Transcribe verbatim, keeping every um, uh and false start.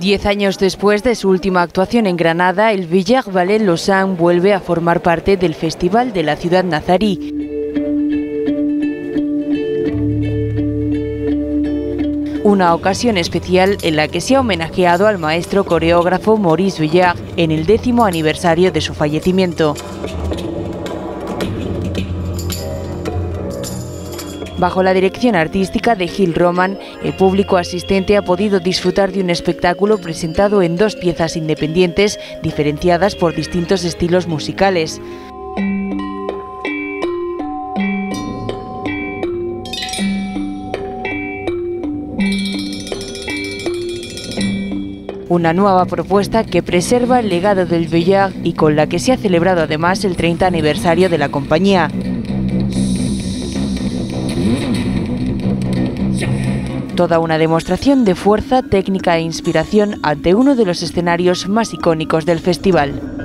Diez años después de su última actuación en Granada, el Béjart Ballet Lausanne vuelve a formar parte del Festival de la Ciudad Nazarí. Una ocasión especial en la que se ha homenajeado al maestro coreógrafo Maurice Béjart en el décimo aniversario de su fallecimiento. Bajo la dirección artística de Gil Roman, el público asistente ha podido disfrutar de un espectáculo presentado en dos piezas independientes, diferenciadas por distintos estilos musicales. Una nueva propuesta que preserva el legado del Béjart y con la que se ha celebrado además el treinta aniversario de la compañía. Toda una demostración de fuerza, técnica e inspiración ante uno de los escenarios más icónicos del festival.